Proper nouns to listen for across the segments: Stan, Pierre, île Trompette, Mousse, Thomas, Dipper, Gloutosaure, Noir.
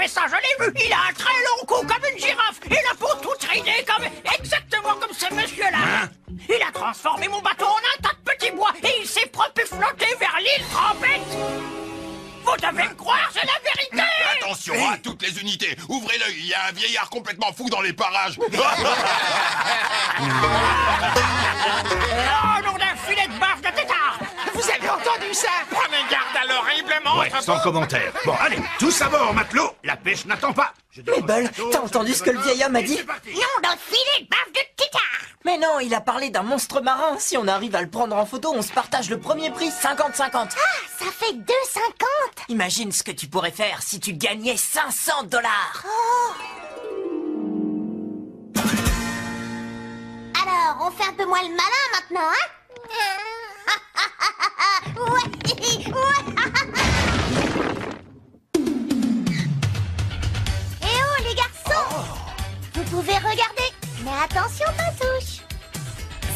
fait ça, je l'ai vu. Il a un très long cou comme une girafe et la peau toute ridée comme... exactement comme ce monsieur-là. Il a transformé mon bateau en un tas de petits bois et il s'est propulsé flotter vers l'île Trompette. Vous devez me croire, c'est la vérité. Attention à toutes les unités. Ouvrez l'œil, il y a un vieillard complètement fou dans les parages. Oh, nom d'un filet de baffe de tétard. Vous avez entendu ça? Prenez garde à l'horrible monstre. Ouais, sans commentaire. Bon, allez, tous à bord, matelots. La pêche n'attend pas. Mais Bull, t'as entendu ce que le vieil homme a dit? Nom d'un filet de baffe de tétard. Mais non, il a parlé d'un monstre marin. Si on arrive à le prendre en photo, on se partage le premier prix, 50-50. Ah, ça fait 2,50. Imagine ce que tu pourrais faire si tu gagnais 500 $. Oh. Alors, on fait un peu moins le malin maintenant, hein? Ouais, ouais. Eh oh, les garçons, vous pouvez regarder, mais attention, pas touche.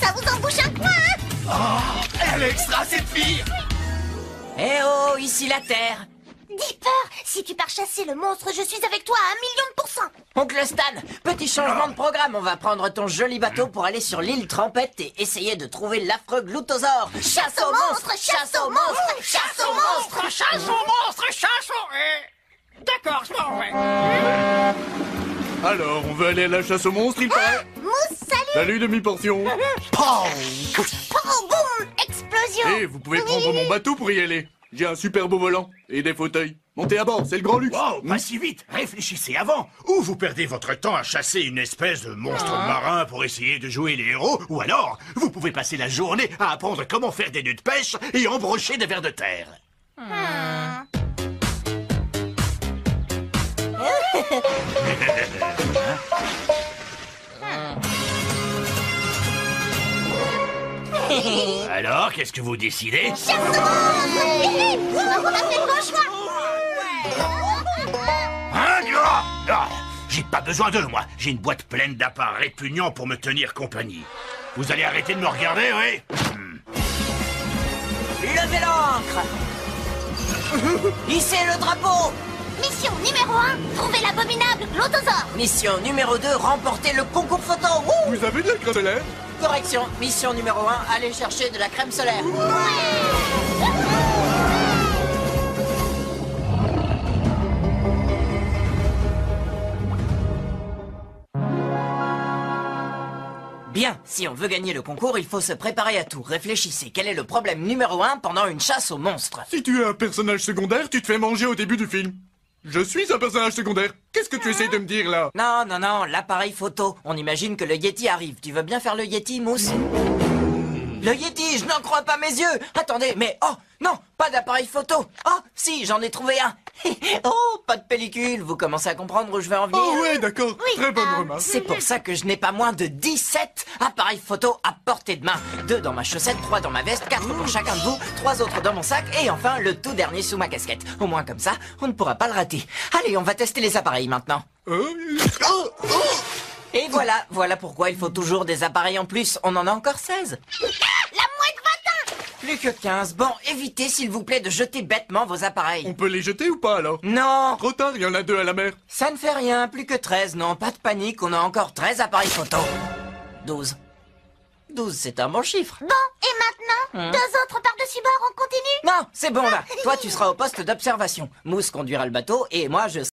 Ça vous embouche un coin, hein? Oh, elle est extra, cette fille. Eh oh, ici la Terre. Dipper, si tu pars chasser le monstre, je suis avec toi à 1 000 000 %. Oncle Stan, petit changement de programme. On va prendre ton joli bateau pour aller sur l'île Trompette et essayer de trouver l'affreux Gloutosaure. Chasse au monstre, chasse au monstre, chasse au monstre, chasse au monstre, chasse au... D'accord, je m'en vais. Alors, on veut aller à la chasse au monstre, il paraît. Mousse, salut. Salut, demi-portion. Boum, explosion. Et vous pouvez prendre mon bateau pour y aller. J'ai un super beau volant et des fauteuils. Montez à bord, c'est le grand luxe. Wow, pas si vite. Réfléchissez avant. Ou vous perdez votre temps à chasser une espèce de monstre marin pour essayer de jouer les héros, ou alors vous pouvez passer la journée à apprendre comment faire des nœuds de pêche et embrocher des vers de terre. Alors, qu'est-ce que vous décidez? Chasse au monstre! On a fait le bon choix! Hein, j'ai pas besoin d'eux, moi. J'ai une boîte pleine d'apparts répugnants pour me tenir compagnie. Vous allez arrêter de me regarder, oui? Levez l'ancre! Hissez le drapeau! Mission numéro 1, trouver l'abominable Gloutosaure. Mission numéro 2, remporter le concours photo. Wouh! Vous avez de la crème solaire? Correction, mission numéro 1, aller chercher de la crème solaire. Ouais. Bien, si on veut gagner le concours, il faut se préparer à tout. Réfléchissez, quel est le problème numéro 1 pendant une chasse aux monstres? Si tu es un personnage secondaire, tu te fais manger au début du film. Je suis un personnage secondaire. Qu'est-ce que tu essayes de me dire, là? Non, non, non, l'appareil photo. On imagine que le Yeti arrive. Tu veux bien faire le Yeti, Mousse? Le Yeti, je n'en crois pas mes yeux. Attendez, mais oh, non, pas d'appareil photo. Oh, si, j'en ai trouvé un. Oh, pas de pellicule. Vous commencez à comprendre où je vais en venir? Oh ouais, d'accord. Oui. Très bonne remarque. C'est pour ça que je n'ai pas moins de 17 appareils photo à portée de main. 2 dans ma chaussette, 3 dans ma veste, 4 pour chacun de vous, 3 autres dans mon sac et enfin le tout dernier sous ma casquette. Au moins comme ça, on ne pourra pas le rater. Allez, on va tester les appareils maintenant. Et voilà, voilà pourquoi il faut toujours des appareils en plus. On en a encore 16. Ah, la mouette matin! Plus que 15. Bon, évitez s'il vous plaît de jeter bêtement vos appareils. On peut les jeter ou pas alors? Non. Trop tard, il y en a 2 à la mer. Ça ne fait rien, plus que 13. Non, pas de panique, on a encore 13 appareils photo. 12. 12, c'est un bon chiffre. Bon, et maintenant 2 autres par-dessus bord, on continue? Non, c'est bon là. Toi, tu seras au poste d'observation. Mousse conduira le bateau et moi, je...